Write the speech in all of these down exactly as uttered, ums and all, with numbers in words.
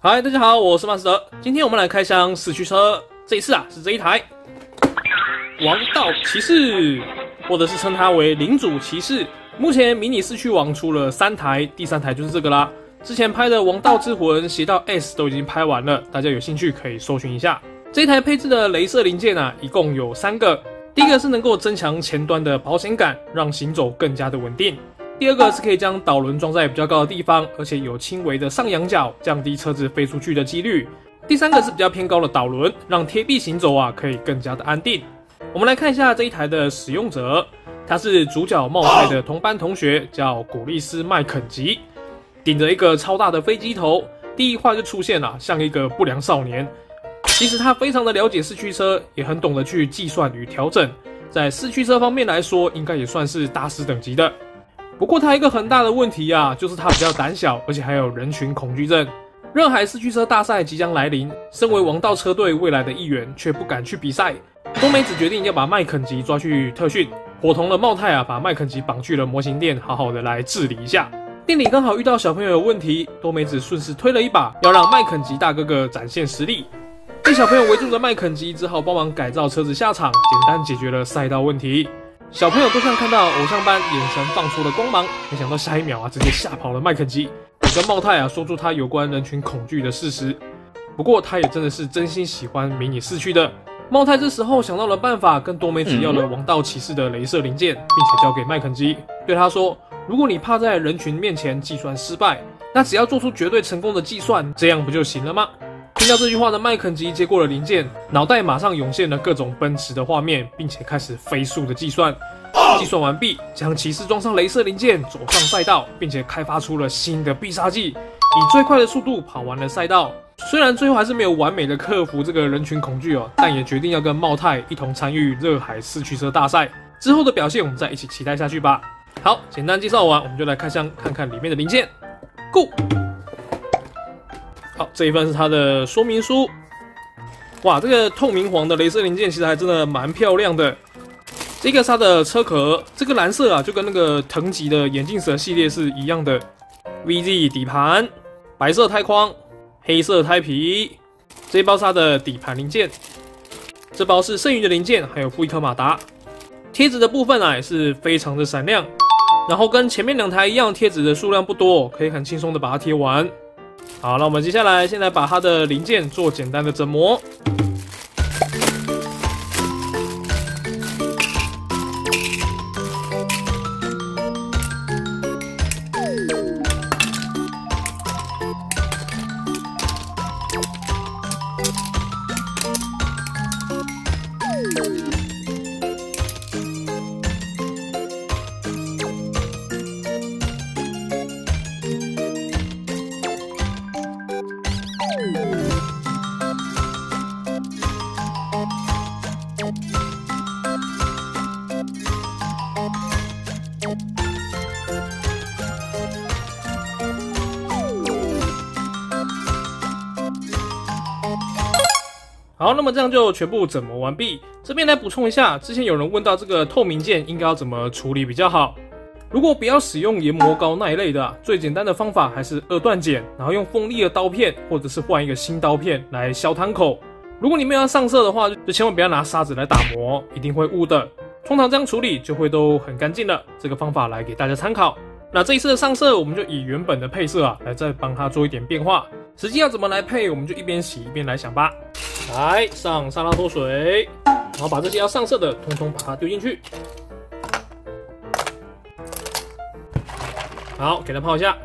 嗨，大家好，我是曼斯德。今天我们来开箱四驱车，这一次啊是这一台王道骑士，或者是称它为领主骑士。目前迷你四驱王出了三台，第三台就是这个啦。之前拍的《王道之魂》、《邪道 S》都已经拍完了，大家有兴趣可以搜寻一下。这一台配置的镭射零件啊，一共有三个。第一个是能够增强前端的保险杆，让行走更加的稳定。 第二个是可以将导轮装在比较高的地方，而且有轻微的上扬角，降低车子飞出去的几率。第三个是比较偏高的导轮，让贴地行走啊可以更加的安定。我们来看一下这一台的使用者，他是主角冒菜的同班同学，叫古利斯麦肯吉，顶着一个超大的飞机头，第一话就出现了、啊，像一个不良少年。其实他非常的了解四驱车，也很懂得去计算与调整，在四驱车方面来说，应该也算是大师等级的。 不过他一个很大的问题啊，就是他比较胆小，而且还有人群恐惧症。热海四驱车大赛即将来临，身为王道车队未来的一员，却不敢去比赛。宫美子决定要把麦肯吉抓去特训，伙同了茂太啊，把麦肯吉绑去了模型店，好好的来治理一下。店里刚好遇到小朋友有问题，多美子顺势推了一把，要让麦肯吉大哥哥展现实力。被小朋友围住的麦肯吉只好帮忙改造车子下场，简单解决了赛道问题。 小朋友都像看到偶像般眼神放出了光芒，没想到下一秒啊，直接吓跑了麦肯基。我跟茂太啊说出他有关人群恐惧的事实，不过他也真的是真心喜欢迷你四驱的。茂太这时候想到了办法，跟多美子要了王道骑士的雷射零件，并且交给麦肯基，对他说：如果你怕在人群面前计算失败，那只要做出绝对成功的计算，这样不就行了吗？ 听到这句话的麦肯吉接过了零件，脑袋马上涌现了各种奔驰的画面，并且开始飞速的计算。计算完毕，将骑士装上雷射零件，走上赛道，并且开发出了新的必杀技，以最快的速度跑完了赛道。虽然最后还是没有完美的克服这个人群恐惧哦，但也决定要跟茂太一同参与热海四驱车大赛。之后的表现，我们再一起期待下去吧。好，简单介绍完，我们就来开箱看看里面的零件。Go。 好，这一份是它的说明书。哇，这个透明黄的雷射零件其实还真的蛮漂亮的。这个是它的车壳，这个蓝色啊，就跟那个藤吉的眼镜蛇系列是一样的。V Z 底盘，白色胎框，黑色胎皮。这一包是它的底盘零件，这包是剩余的零件，还有副一颗马达。贴纸的部分啊，也是非常的闪亮。然后跟前面两台一样，贴纸的数量不多，可以很轻松的把它贴完。 好，那我们接下来先来把它的零件做简单的整模。好，那么这样就全部整模完毕。这边来补充一下，之前有人问到这个透明件应该要怎么处理比较好。如果不要使用研磨膏那一类的、啊，最简单的方法还是二段剪，然后用锋利的刀片或者是换一个新刀片来削汤口。如果你没有要上色的话，就千万不要拿砂纸来打磨，一定会污的。通常这样处理就会都很干净了。这个方法来给大家参考。那这一次的上色，我们就以原本的配色啊来再帮它做一点变化。实际要怎么来配，我们就一边洗一边来想吧。 来上沙拉脱水，然后把这些要上色的，通通把它丢进去。好，给它泡一下。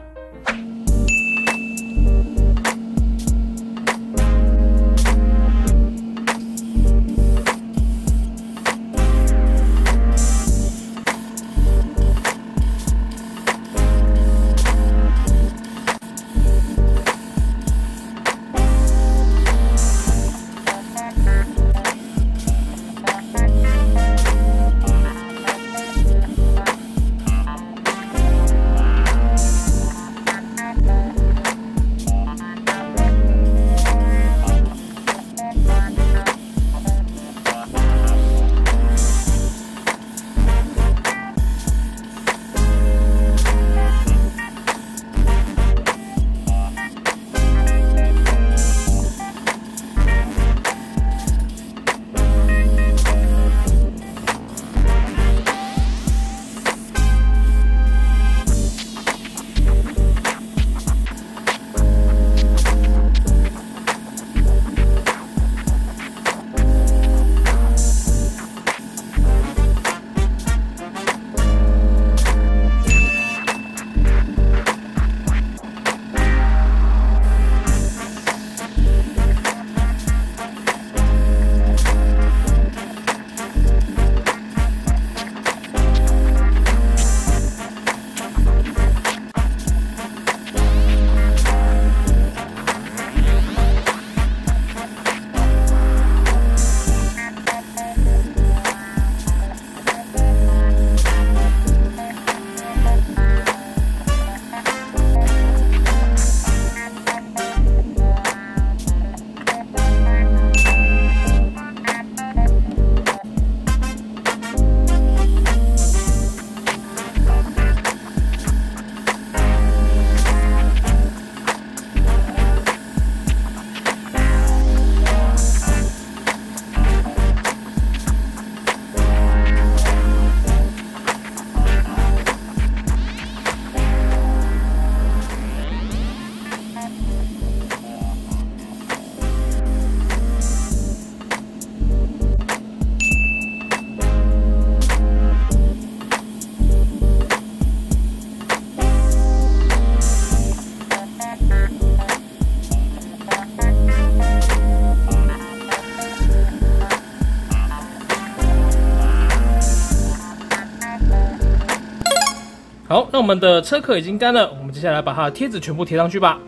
好，那我们的车壳已经干了，我们接下来把它的贴纸全部贴上去吧。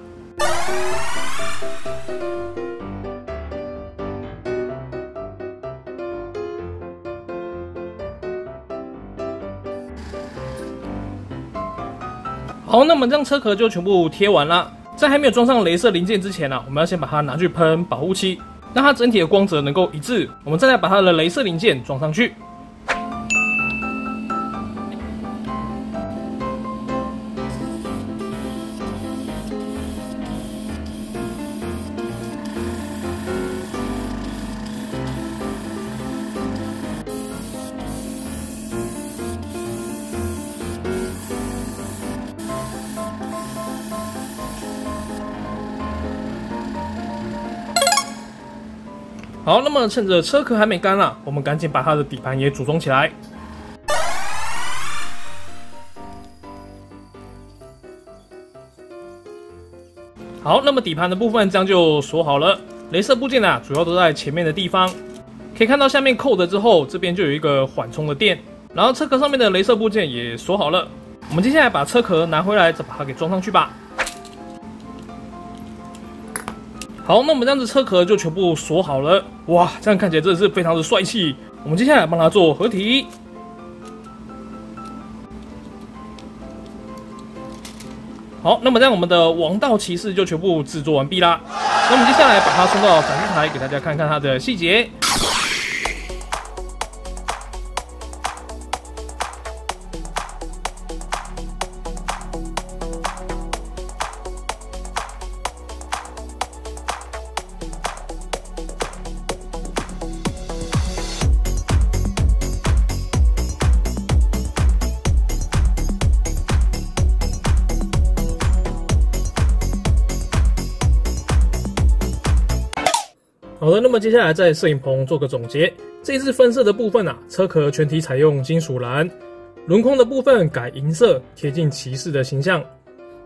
好，那么这样车壳就全部贴完了。在还没有装上雷射零件之前呢、啊，我们要先把它拿去喷保护漆，让它整体的光泽能够一致。我们再来把它的雷射零件装上去。好，那么趁着车壳还没干啊，我们赶紧把它的底盘也组装起来。好，那么底盘的部分这样就锁好了。雷射部件啊，主要都在前面的地方，可以看到下面扣的之后，这边就有一个缓冲的垫。然后车壳上面的雷射部件也锁好了。我们接下来把车壳拿回来，再把它给装上去吧。 好，那我们这样子车壳就全部锁好了。哇，这样看起来真的是非常的帅气。我们接下来帮它做合体。好，那么这样我们的王道骑士就全部制作完毕啦。那我们接下来把它送到展示台，给大家看看它的细节。 好的，那么接下来在摄影棚做个总结。这一次分色的部分啊，车壳全体采用金属蓝，轮框的部分改银色，贴近骑士的形象。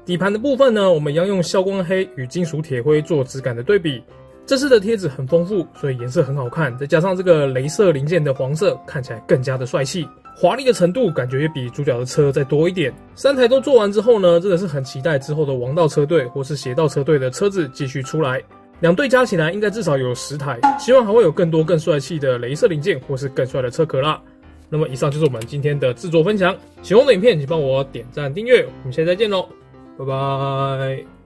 底盘的部分呢，我们一样用消光黑与金属铁灰做质感的对比。这次的贴纸很丰富，所以颜色很好看，再加上这个雷射零件的黄色，看起来更加的帅气。华丽的程度感觉也比主角的车再多一点。三台都做完之后呢，真的是很期待之后的王道车队或是邪道车队的车子继续出来。 两队加起来应该至少有十台，希望还会有更多更帅气的雷射零件或是更帅的车壳啦。那么以上就是我们今天的制作分享，喜欢的影片请帮我点赞订阅，我们下次再见喽，拜拜。